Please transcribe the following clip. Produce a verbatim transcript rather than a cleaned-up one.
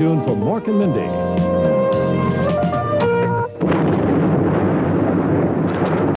tuned for more Conmending.